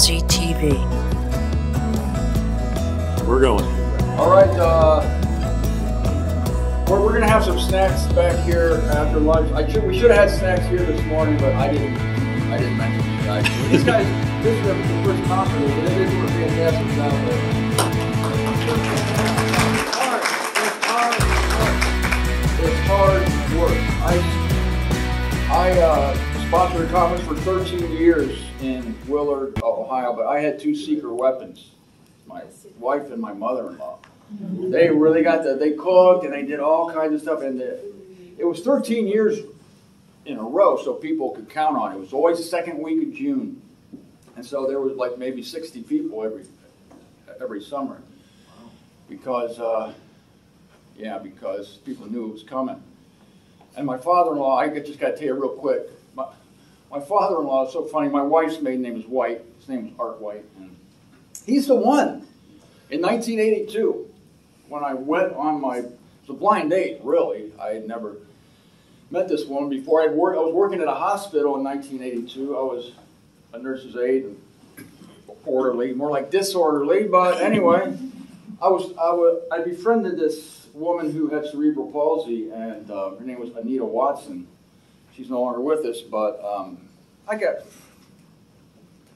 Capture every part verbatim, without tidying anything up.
Lindsey T V. We're going. All right, uh, we're, we're going to have some snacks back here after lunch. I should, we should have had snacks here this morning, but I didn't. I didn't mention you guys. These guys, this is the first conference, but it is for fantastic sound. It's hard. It's hard work. I, I, uh. sponsored a conference for thirteen years in Willard, Ohio, but I had two secret weapons, my wife and my mother-in-law. They really got the, they cooked and they did all kinds of stuff, and the, it was thirteen years in a row, so people could count on it. It was always the second week of June, and so there was like maybe sixty people every every summer, because, uh, yeah, because people knew it was coming. And my father-in-law, I just got to tell you real quick, My, my father-in-law is so funny. My wife's maiden name is White. His name is Art White. And he's the one in nineteen eighty-two when I went on my, it was a blind date, really. I had never met this woman before. I'd work, I was working at a hospital in nineteen eighty-two. I was a nurse's aide and orderly, more like disorderly, but anyway, I was, I was, I befriended this woman who had cerebral palsy, and uh, her name was Anita Watson. She's no longer with us, but um, I got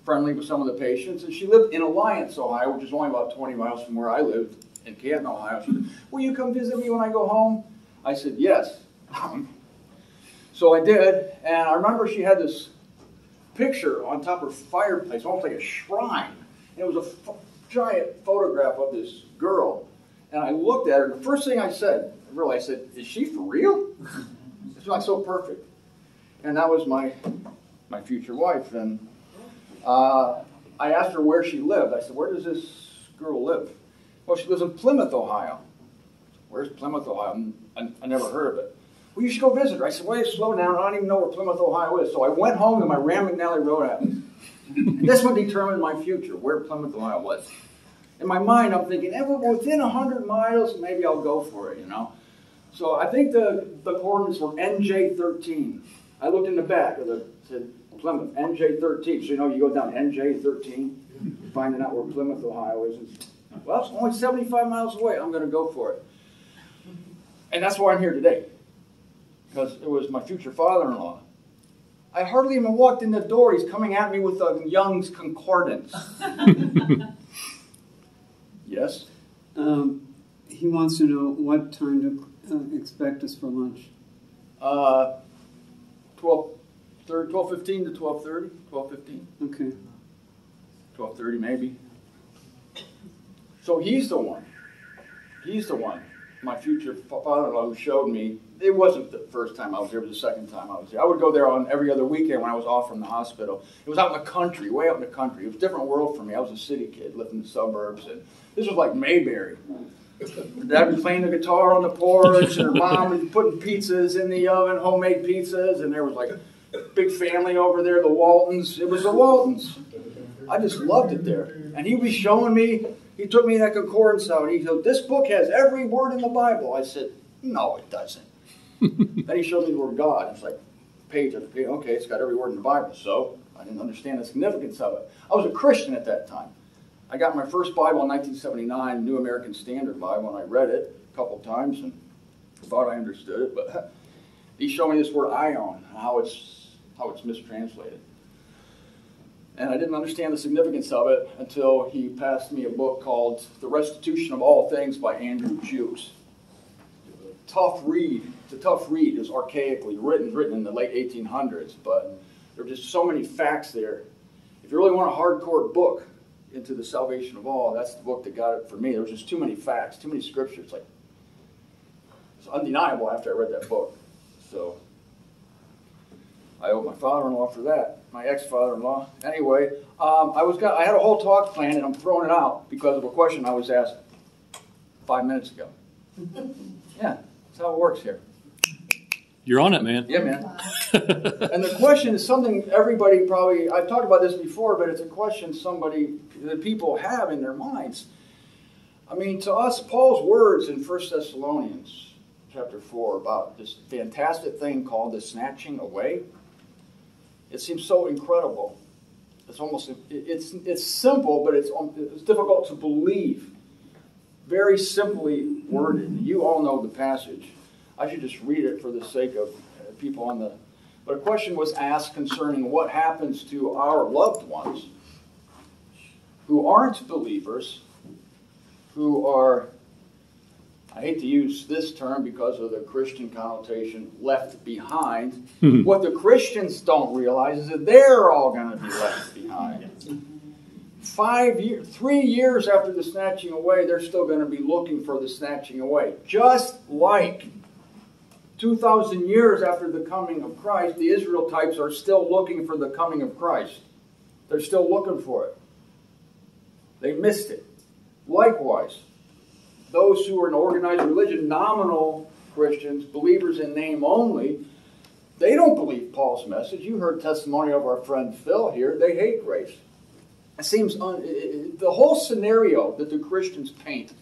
friendly with some of the patients, and she lived in Alliance, Ohio, which is only about twenty miles from where I lived in Canton, Ohio. She said, "Will you come visit me when I go home?" I said, "Yes." So I did, and I remember she had this picture on top of her fireplace, almost like a shrine, and it was a f giant photograph of this girl, and I looked at her, and the first thing I said, I realized, I said, "Is she for real? It's not so perfect." And that was my my future wife. And uh, I asked her where she lived. I said, "Where does this girl live?" "Well, she lives in Plymouth, Ohio." "Where's Plymouth, Ohio? I, I never heard of it." "Well, you should go visit her." I said, "Wait, slow down. I don't even know where Plymouth, Ohio is." So I went home to my Rand McNally Road Atlas. And this would determine my future, where Plymouth, Ohio was. In my mind, I'm thinking, "Ever within a hundred miles, maybe I'll go for it, you know." So I think the, the coordinates were N J thirteen. I looked in the back of the, said Plymouth, N J thirteen. So you know, you go down N J thirteen, finding out where Plymouth, Ohio is. And, well, it's only seventy-five miles away. I'm going to go for it. And that's why I'm here today, because it was my future father-in-law. I hardly even walked in the door. He's coming at me with a Young's Concordance. Yes? Um, he wants to know what time to uh, expect us for lunch. Uh... twelve fifteen to twelve thirty, twelve fifteen. Okay. twelve thirty maybe. So he's the one. He's the one. My future father-in-law who showed me. It wasn't the first time I was there. It was the second time I was there. I would go there on every other weekend when I was off from the hospital. It was out in the country, way out in the country. It was a different world for me. I was a city kid, lived in the suburbs, and this was like Mayberry. Dad was playing the guitar on the porch, and her mom was putting pizzas in the oven, homemade pizzas, and there was like a big family over there, the Waltons. It was the Waltons. I just loved it there. And he was showing me, he took me that concordance out, and he said, "This book has every word in the Bible." I said, "No, it doesn't." Then he showed me the word God. It's like page after page. Okay, it's got every word in the Bible. So I didn't understand the significance of it. I was a Christian at that time. I got my first Bible in nineteen seventy-nine, New American Standard Bible, and I read it a couple times and thought I understood it, but he showed me this word "ion" and how it's, how it's mistranslated. And I didn't understand the significance of it until he passed me a book called The Restitution of All Things by Andrew Jukes. Tough read. It's a tough read. It was archaically written, written in the late eighteen hundreds, but there are just so many facts there. If you really want a hardcore book into the salvation of all, that's the book that got it for me. There was just too many facts, too many scriptures. Like, it's undeniable after I read that book. So I owe my father-in-law for that, my ex-father-in-law. Anyway, um, I was got, I had a whole talk planned, and I'm throwing it out because of a question I was asked five minutes ago. Yeah, that's how it works here. You're on it, man. Yeah, man. And the question is something everybody probably, I've talked about this before, but it's a question somebody, that people have in their minds. I mean, to us, Paul's words in First Thessalonians chapter four about this fantastic thing called the snatching away, it seems so incredible. It's almost, it's, it's simple, but it's, it's difficult to believe. Very simply worded. You all know the passage. I should just read it for the sake of people on the... But a question was asked concerning what happens to our loved ones who aren't believers, who are, I hate to use this term because of the Christian connotation, left behind. Mm-hmm. What the Christians don't realize is that they're all going to be left behind. Five years, three years after the snatching away, they're still going to be looking for the snatching away. Just like two thousand years after the coming of Christ, the Israel types are still looking for the coming of Christ. They're still looking for it. They missed it. Likewise, those who are in organized religion, nominal Christians, believers in name only, they don't believe Paul's message. You heard testimony of our friend Phil here. They hate grace. It seems un it, the whole scenario that the Christians paint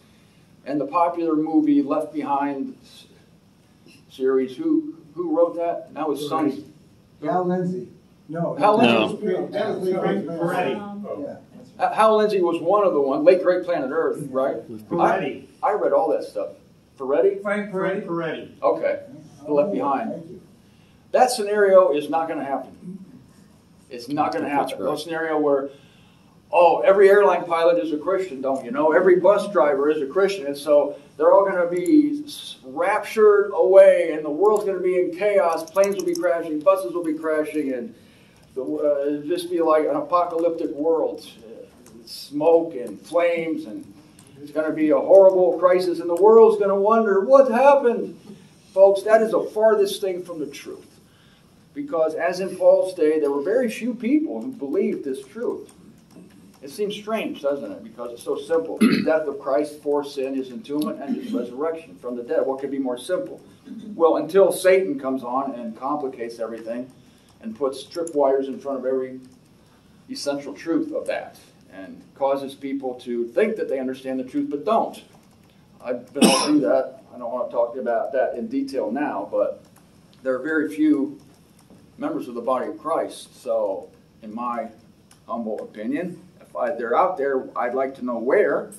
and the popular movie Left Behind series, who who wrote that? That was Sonny. Hal Lindsey. No. Hal Lindsey. No. Frank Peretti. Hal Lindsey was one of the ones. Late Great Planet Earth, right? Peretti. I, I read all that stuff. Peretti? Frank Peretti. Peretti. Okay. Oh, Left Behind. That scenario is not going to happen. It's not going to happen. Right. No scenario where, oh, every airline pilot is a Christian, don't you know? Every bus driver is a Christian. And so they're all going to be raptured away, and the world's going to be in chaos. Planes will be crashing, buses will be crashing, and the, uh, it'll just be like an apocalyptic world. Smoke and flames, and it's going to be a horrible crisis, and the world's going to wonder, what happened? Folks, that is the farthest thing from the truth. Because as in Paul's day, there were very few people who believed this truth. It seems strange, doesn't it? Because it's so simple. The death of Christ for sin, his entombment, and his resurrection from the dead. What could be more simple? Well, until Satan comes on and complicates everything and puts tripwires in front of every essential truth of that and causes people to think that they understand the truth but don't. I've been all through that. I don't want to talk about that in detail now, but there are very few members of the body of Christ. So, in my humble opinion, if they're out there, I'd like to know where.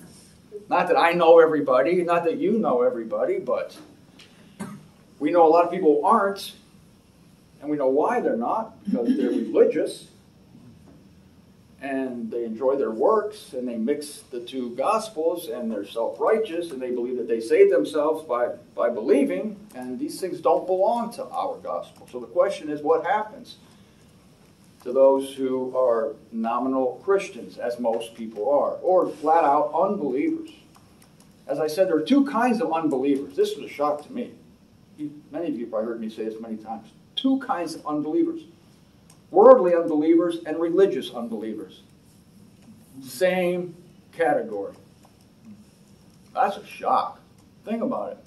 Not that I know everybody, not that you know everybody, but we know a lot of people who aren't, and we know why they're not, because they're religious, and they enjoy their works, and they mix the two gospels, and they're self-righteous, and they believe that they save themselves by, by believing, and these things don't belong to our gospel. So the question is, what happens to those who are nominal Christians, as most people are, or flat-out unbelievers? As I said, there are two kinds of unbelievers. This was a shock to me. Many of you probably heard me say this many times. Two kinds of unbelievers. Worldly unbelievers and religious unbelievers. Same category. That's a shock. Think about it.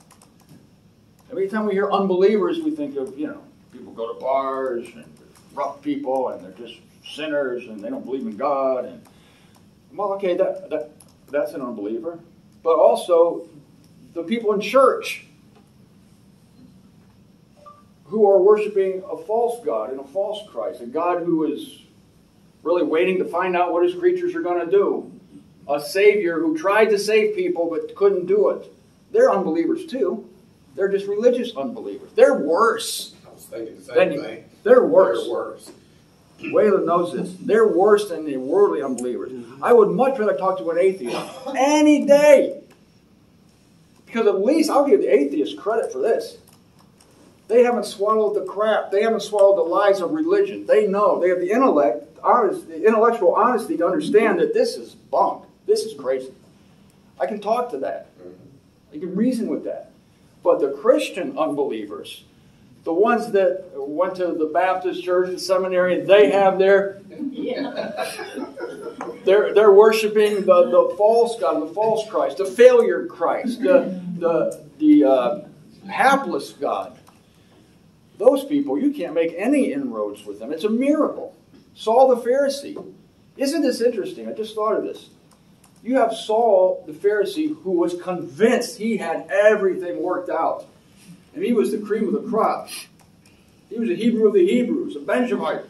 Every time we hear unbelievers, we think of, you know, people go to bars and rough people, and they're just sinners, and they don't believe in God. And well, okay, that, that that's an unbeliever. But also, the people in church who are worshiping a false God and a false Christ, a God who is really waiting to find out what his creatures are going to do, a Savior who tried to save people but couldn't do it. They're unbelievers too. They're just religious unbelievers. They're worse. Thinking the same then you, thing. They're worse. They're worse. Waylon knows this. They're worse than the worldly unbelievers. I would much rather talk to an atheist any day. Because at least I'll give the atheists credit for this. They haven't swallowed the crap. They haven't swallowed the lies of religion. They know. They have the intellect, honest, the intellectual honesty to understand that this is bunk. This is crazy. I can talk to that. I can reason with that. But the Christian unbelievers, the ones that went to the Baptist church and seminary, they have their, yeah. they're, they're worshiping the, the false God, the false Christ, the failure Christ, the, the, the uh, hapless God. Those people, you can't make any inroads with them. It's a miracle. Saul the Pharisee. Isn't this interesting? I just thought of this. You have Saul the Pharisee who was convinced he had everything worked out. And he was the cream of the crop. He was a Hebrew of the Hebrews, a Benjamite.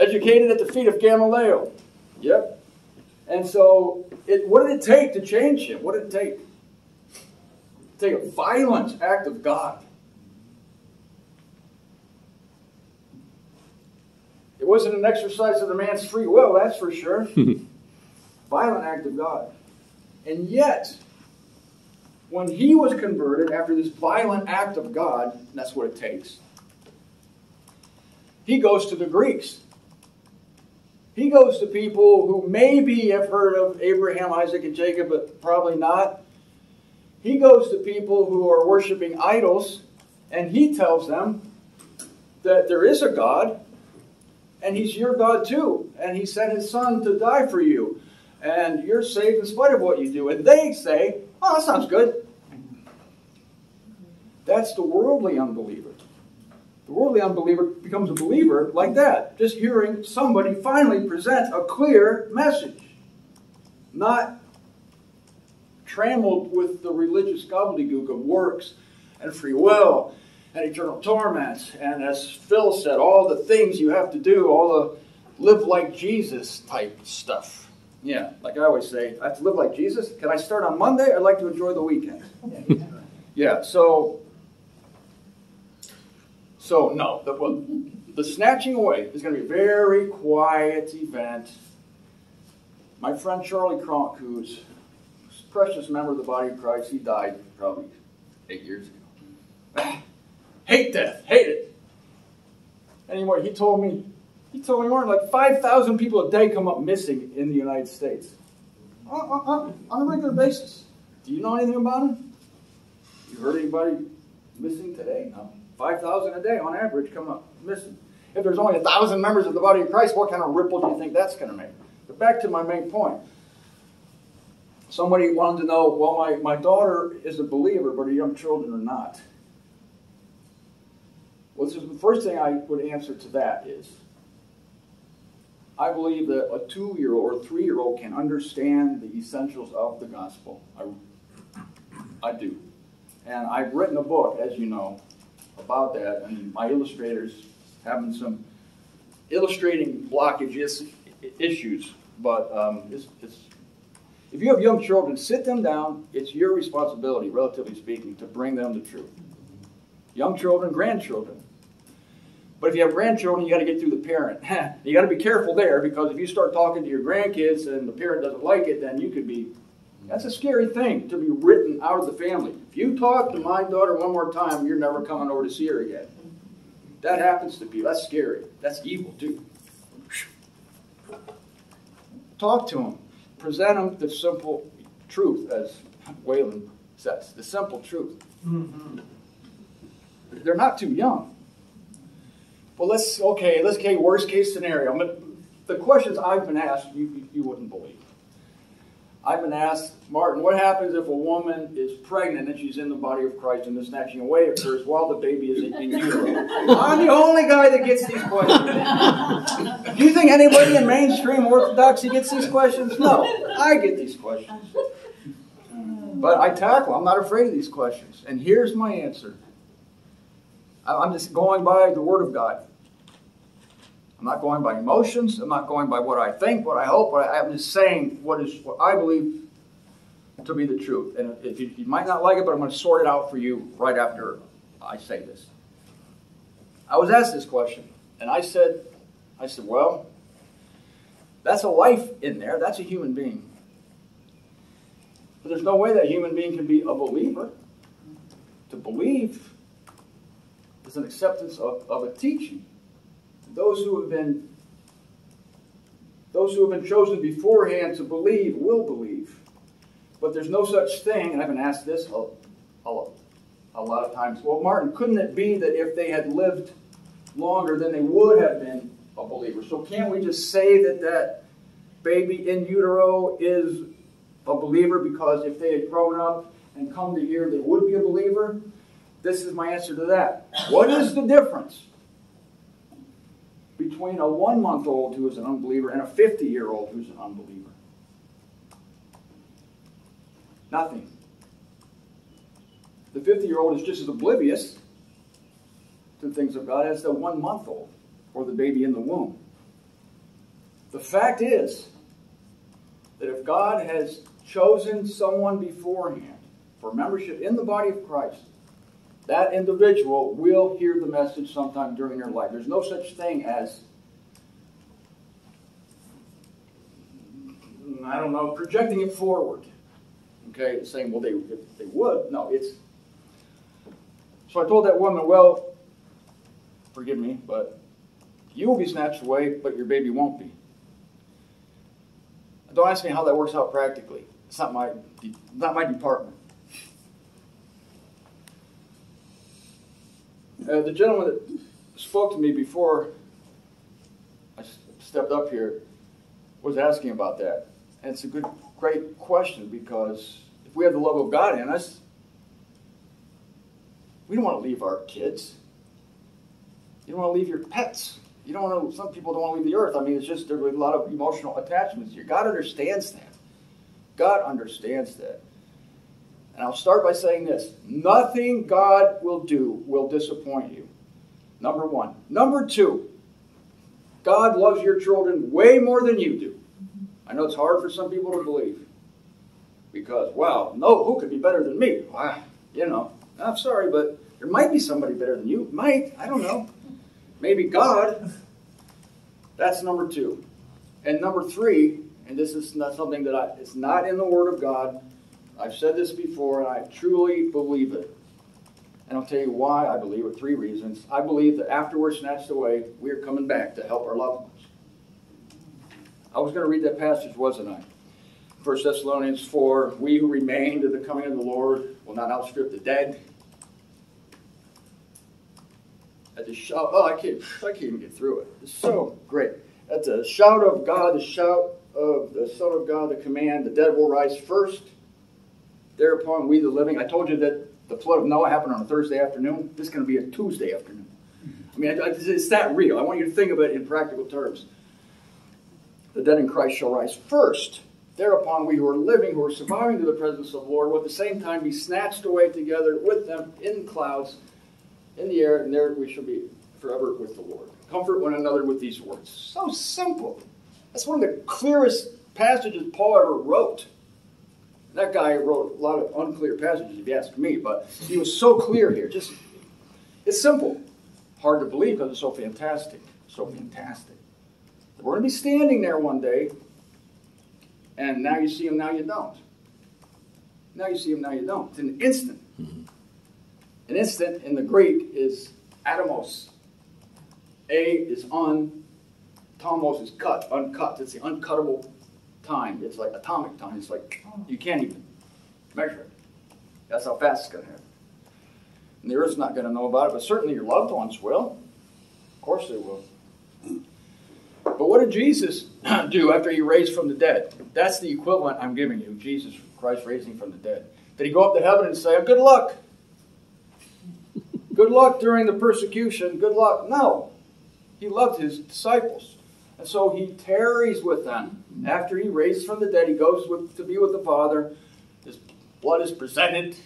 educated at the feet of Gamaliel. Yep. And so, it, what did it take to change him? What did it take? Take a violent act of God. It wasn't an exercise of the man's free will, that's for sure. Violent act of God. And yet, when he was converted after this violent act of God, and that's what it takes, he goes to the Greeks. He goes to people who maybe have heard of Abraham, Isaac, and Jacob, but probably not. He goes to people who are worshiping idols, and he tells them that there is a God, and he's your God too, and he sent his son to die for you, and you're saved in spite of what you do. And they say, oh, that sounds good. That's the worldly unbeliever. The worldly unbeliever becomes a believer like that, just hearing somebody finally present a clear message, not trammeled with the religious gobbledygook of works and free will and eternal torments. And as Phil said, all the things you have to do, all the live like Jesus type stuff. Yeah, like I always say, I have to live like Jesus. Can I start on Monday? I'd like to enjoy the weekend. Yeah, so, so no, the, the snatching away is going to be a very quiet event. My friend Charlie Cronk, who's a precious member of the body of Christ, he died probably eight years ago. Hate death, hate it. Anyway, he told me, He told me more than like five thousand people a day come up missing in the United States. On, on, on a regular basis. Do you know anything about it? You heard anybody missing today? No. five thousand a day on average come up missing. If there's only one thousand members of the body of Christ, what kind of ripple do you think that's going to make? But back to my main point. Somebody wanted to know, well, my, my daughter is a believer, but her young children are not. Well, this is the first thing I would answer to that is, I believe that a two-year-old or three-year-old can understand the essentials of the gospel. I, I do. And I've written a book, as you know, about that. And my illustrator's having some illustrating blockages, issues. But um, it's, it's, if you have young children, sit them down. It's your responsibility, relatively speaking, to bring them the truth. Young children, grandchildren. But if you have grandchildren, you got to get through the parent. You got to be careful there, because if you start talking to your grandkids and the parent doesn't like it, then you could be... That's a scary thing, to be written out of the family. If you talk to my daughter one more time, you're never coming over to see her again. That happens to people. That's scary. That's evil, too. Talk to them. Present them the simple truth, as Waylon says. The simple truth. Mm-hmm. They're not too young. Well, let's, okay, let's okay, worst case scenario. But the questions I've been asked, you, you wouldn't believe. I've been asked, Martin, what happens if a woman is pregnant and she's in the body of Christ and the snatching away occurs while the baby is in, in utero? I'm the only guy that gets these questions. Do you think anybody in mainstream orthodoxy gets these questions? No, I get these questions. But I tackle, I'm not afraid of these questions. And here's my answer. I'm just going by the Word of God. I'm not going by emotions. I'm not going by what I think, what I hope. What I, I'm just saying what is what I believe to be the truth. And if you, you might not like it, but I'm going to sort it out for you right after I say this. I was asked this question, and I said, I said, well, that's a life in there. That's a human being. But there's no way that human being can be a believer. To believe is an acceptance of, of a teaching. Those who have been, those who have been chosen beforehand to believe will believe, but there's no such thing. And I've been asked this a, a, a lot of times. Well, Martin, couldn't it be that if they had lived longer, then they would have been a believer? So can't we just say that that baby in utero is a believer because if they had grown up and come to here, they would be a believer? This is my answer to that. What is the difference between a one-month-old who is an unbeliever and a fifty-year-old who's an unbeliever? Nothing. The fifty-year-old is just as oblivious to the things of God as the one-month-old or the baby in the womb. The fact is that if God has chosen someone beforehand for membership in the body of Christ, that individual will hear the message sometime during their life. There's no such thing as, I don't know, projecting it forward. Okay, saying, well, they, if they would. No, it's... So I told that woman, well, forgive me, but you will be snatched away, but your baby won't be. Don't ask me how that works out practically. It's not my, not my department. Uh, the gentleman that spoke to me before I stepped up here was asking about that. And it's a good, great question, because if we have the love of God in us, we don't want to leave our kids. You don't want to leave your pets. You don't want to, some people don't want to leave the earth. I mean, it's just there's a lot of emotional attachments here. God understands that. God understands that. And I'll start by saying this. Nothing God will do will disappoint you. Number one. Number two, God loves your children way more than you do. I know it's hard for some people to believe. Because, wow, no, who could be better than me? Wow, you know, I'm sorry, but there might be somebody better than you. Might, I don't know. Maybe God. That's number two. And number three, and this is not something that I, it's not in the Word of God. I've said this before, and I truly believe it. And I'll tell you why I believe it, three reasons. I believe that after we're snatched away, we're coming back to help our loved ones. I was going to read that passage, wasn't I? First Thessalonians four, we who remain to the coming of the Lord will not outstrip the dead. At the shout, oh, I can't, I can't even get through it. It's so great. At the shout of God, the shout of the Son of God, the command, the dead will rise first. Thereupon we the living. I told you that the flood of Noah happened on a Thursday afternoon. This is going to be a Tuesday afternoon. I mean, it's that real. I want you to think of it in practical terms. The dead in Christ shall rise first. Thereupon we who are living, who are surviving to the presence of the Lord, will at the same time be snatched away together with them in clouds, in the air, and there we shall be forever with the Lord. Comfort one another with these words. So simple. That's one of the clearest passages Paul ever wrote. That guy wrote a lot of unclear passages, if you ask me, but he was so clear here. Just, it's simple. Hard to believe because it's so fantastic. So fantastic. We're going to be standing there one day, and now you see him, now you don't. Now you see him, now you don't. It's an instant. Mm-hmm. An instant in the Greek is atomos. A is un, tomos is cut, uncut. It's the uncuttable time. It's like atomic time. It's like you can't even measure it. That's how fast it's going to happen. And the earth's not going to know about it, but certainly your loved ones will. Of course they will. But what did Jesus do after he raised from the dead? That's the equivalent I'm giving you, Jesus Christ raising from the dead. Did he go up to heaven and say, oh, good luck? Good luck during the persecution. Good luck. No. He loved his disciples. And so he tarries with them. After he raised from the dead, he goes with, to be with the Father. His blood is presented.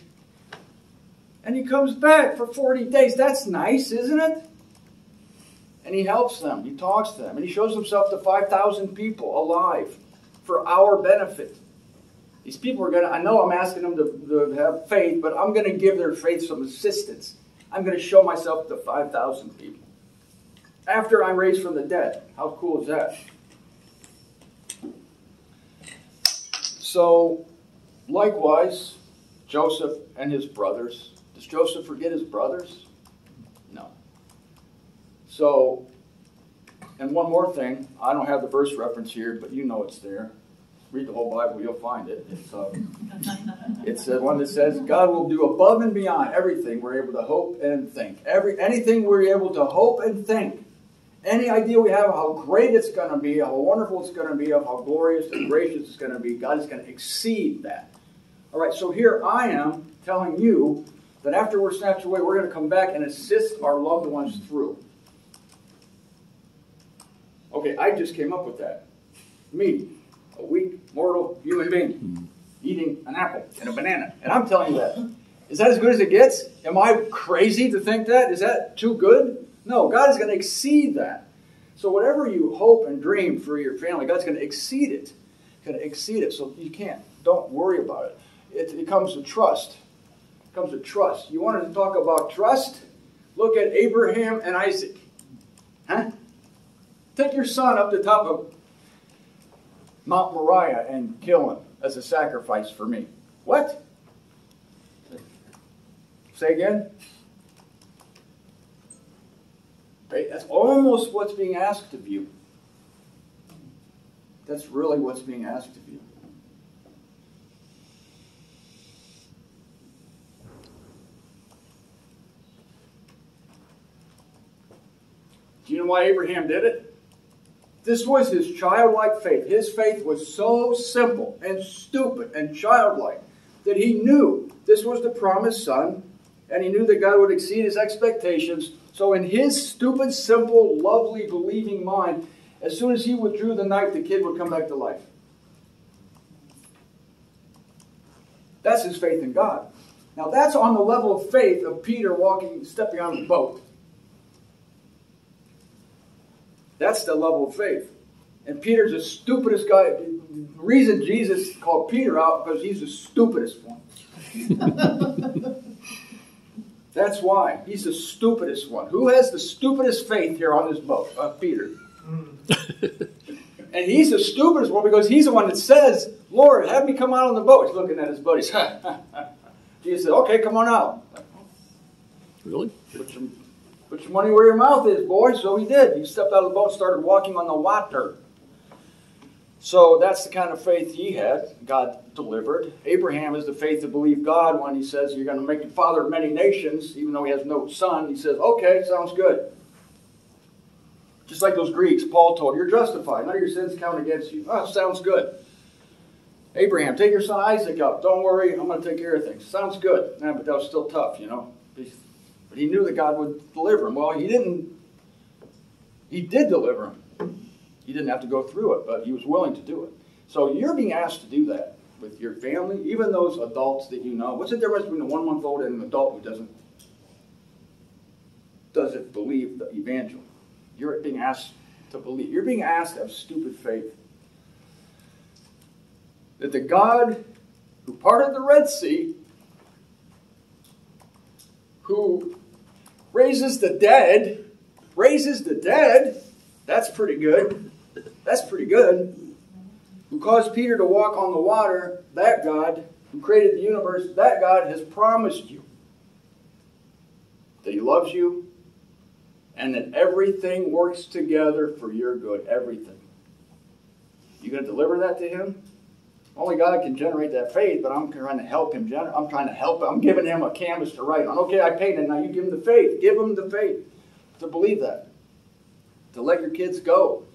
And he comes back for forty days. That's nice, isn't it? And he helps them. He talks to them. And he shows himself to five thousand people alive for our benefit. These people are going to, I know I'm asking them to, to have faith, but I'm going to give their faith some assistance. I'm going to show myself to five thousand people. After I'm raised from the dead. How cool is that? So, likewise, Joseph and his brothers. Does Joseph forget his brothers? No. So, and one more thing. I don't have the verse reference here, but you know it's there. Read the whole Bible, you'll find it. It's, uh, it's uh, one that says, God will do above and beyond everything we're able to hope and think. Every, anything we're able to hope and think. Any idea we have of how great it's going to be, how wonderful it's going to be, of how glorious and gracious it's going to be, God is going to exceed that. All right, so here I am telling you that after we're snatched away, we're going to come back and assist our loved ones through. Okay, I just came up with that. Me. A weak, mortal human being eating an apple and a banana. And I'm telling you that. Is that as good as it gets? Am I crazy to think that? Is that too good? No, God is going to exceed that. So whatever you hope and dream for your family, God's going to exceed it. Going to exceed it. So you can't. Don't worry about it. It, it comes to trust. It comes to trust. You wanted to talk about trust? Look at Abraham and Isaac. Huh? Take your son up the top of Mount Moriah and kill him as a sacrifice for me. What? Say again? Right? That's almost what's being asked of you. That's really what's being asked of you. Do you know why Abraham did it? This was his childlike faith. His faith was so simple and stupid and childlike that he knew this was the promised son, and he knew that God would exceed his expectations. So in his stupid, simple, lovely, believing mind, as soon as he withdrew the knife, the kid would come back to life. That's his faith in God. Now that's on the level of faith of Peter walking, stepping on the boat. That's the level of faith. And Peter's the stupidest guy. The reason Jesus called Peter out, because he's the stupidest one. That's why. He's the stupidest one. Who has the stupidest faith here on this boat? Uh, Peter. And he's the stupidest one because he's the one that says, Lord, have me come out on the boat. He's looking at his buddies. Jesus said, okay, come on out. Really? Put your, put your money where your mouth is, boy. So he did. He stepped out of the boat and started walking on the water. So that's the kind of faith he had. God delivered. Abraham is the faith to believe God when he says, you're going to make the father of many nations, even though he has no son. He says, okay, sounds good. Just like those Greeks, Paul told, you're justified. None of your sins count against you. Oh, sounds good. Abraham, take your son Isaac up. Don't worry, I'm going to take care of things. Sounds good. Nah, but that was still tough, you know. But he knew that God would deliver him. Well, he didn't. He did deliver him. He didn't have to go through it, but he was willing to do it. So you're being asked to do that with your family, even those adults that you know. What's the difference between a one-month-old and an adult who doesn't, doesn't believe the evangel? You're being asked to believe. You're being asked to have stupid faith. That the God who parted the Red Sea, who raises the dead, raises the dead, that's pretty good. That's pretty good. Who caused Peter to walk on the water, that God, who created the universe, that God has promised you that he loves you and that everything works together for your good. Everything. You going to deliver that to him? Only God can generate that faith, but I'm trying to help him. I'm trying to help him. I'm giving him a canvas to write on. Okay, I paid it. Now you give him the faith. Give him the faith to believe that. To let your kids go.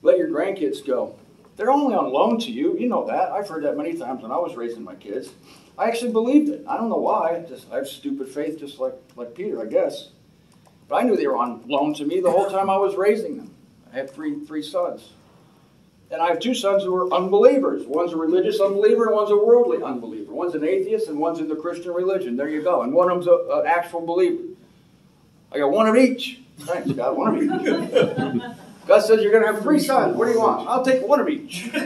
Let your grandkids go. They're only on loan to you. You know that. I've heard that many times when I was raising my kids. I actually believed it. I don't know why. Just, I have stupid faith just like, like Peter, I guess. But I knew they were on loan to me the whole time I was raising them. I have three, three sons. And I have two sons who are unbelievers. One's a religious unbeliever and one's a worldly unbeliever. One's an atheist and one's in the Christian religion. There you go. And one of them's an actual believer. I got one of each. Thanks, God. One of each. God says you're going to have three sons. What do you want? I'll take one of each. No,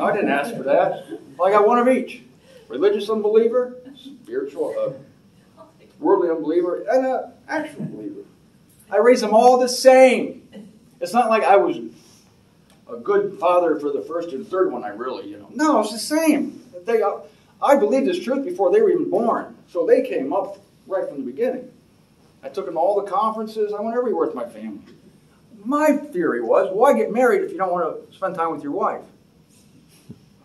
I didn't ask for that. Well, I got one of each. Religious unbeliever, spiritual, uh, worldly unbeliever, and an actual believer. I raised them all the same. It's not like I was a good father for the first and third one. I really, you know. No, it's the same. They, uh, I believed this truth before they were even born. So they came up right from the beginning. I took them to all the conferences. I went everywhere with my family. My theory was, why get married if you don't want to spend time with your wife?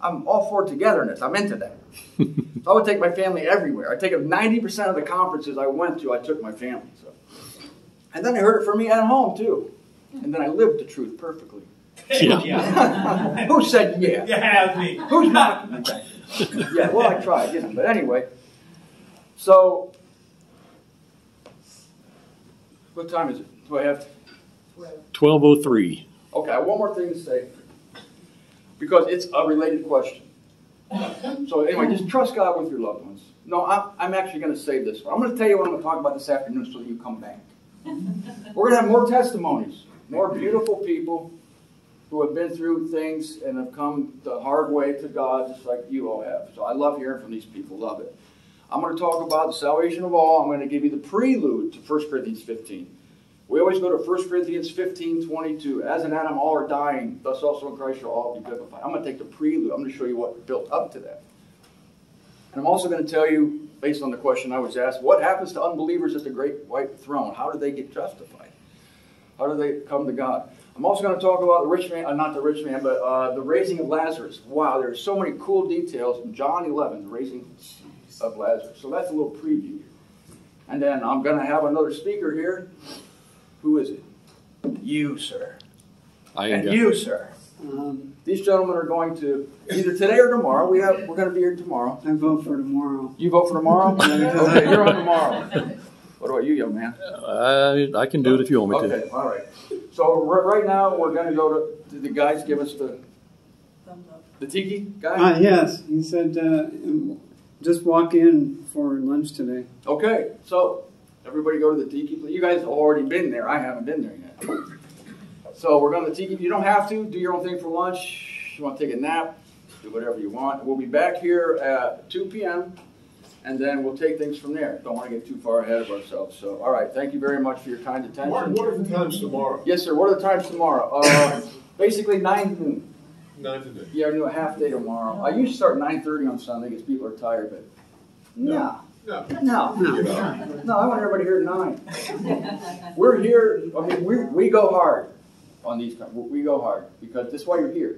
I'm all for togetherness. I'm into that. So I would take my family everywhere. I take them ninety percent of the conferences I went to, I took my family. So. And then I heard it from me at home, too. And then I lived the truth perfectly. Yeah. Yeah. Who said yeah? Yeah, me. Who's not? Yeah, well, I tried, you know. But anyway, so... What time is it? Do I have twelve oh three. Okay, I have one more thing to say because it's a related question. So anyway, just trust God with your loved ones. No, I'm, I'm actually going to save this one. I'm going to tell you what I'm going to talk about this afternoon so that you come back. We're going to have more testimonies, more beautiful people who have been through things and have come the hard way to God, just like you all have. So I love hearing from these people. Love it. I'm going to talk about the salvation of all. I'm going to give you the prelude to First Corinthians fifteen. We always go to First Corinthians fifteen twenty-two. As in Adam, all are dying. Thus also in Christ shall all be vivified. I'm going to take the prelude. I'm going to show you what built up to that. And I'm also going to tell you, based on the question I was asked, what happens to unbelievers at the great white throne? How do they get justified? How do they come to God? I'm also going to talk about the rich man, uh, not the rich man, but uh, the raising of Lazarus. Wow, there are so many cool details in John eleven, the raising of Lazarus. So that's a little preview. And then I'm going to have another speaker here. Who is it? You, sir. I am. And you, sir. Um, These gentlemen are going to, either today or tomorrow, we have, we're going to be here tomorrow. I vote for tomorrow. You vote for tomorrow? Okay, you're on tomorrow. What about you, young man? Uh, I can do it if you want me okay, to. Okay, all right. So right now, we're going to go to, did the guys give us the, the Tiki guy? Uh, yes, he said, uh, just walk in for lunch today. Okay, so everybody go to the Tiki. You guys have already been there. I haven't been there yet. So we're going to Tiki. You don't have to. Do your own thing for lunch. You want to take a nap. Do whatever you want. We'll be back here at two P M and then we'll take things from there. Don't want to get too far ahead of ourselves. So, all right. Thank you very much for your kind attention. What, what are the times tomorrow? Yes, sir. What are the times tomorrow? Uh, basically nine to noon. nine to noon. Yeah, I do a half day tomorrow. I usually start nine thirty on Sunday because people are tired, but no. Nah. No. No. No. No, I want everybody here at nine. We're here. Okay, we, we go hard. On these times, we go hard because that's why you're here.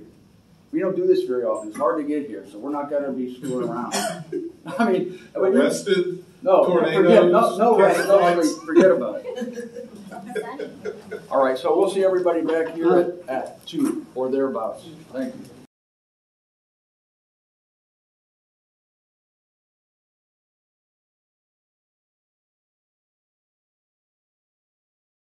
We don't do this very often. It's hard to get here, so we're not going to be screwing around. I mean, arrested, no, tornadoes, forget, no, no, rest, no, forget about it. All right, so we'll see everybody back here at, at two or thereabouts. Thank you.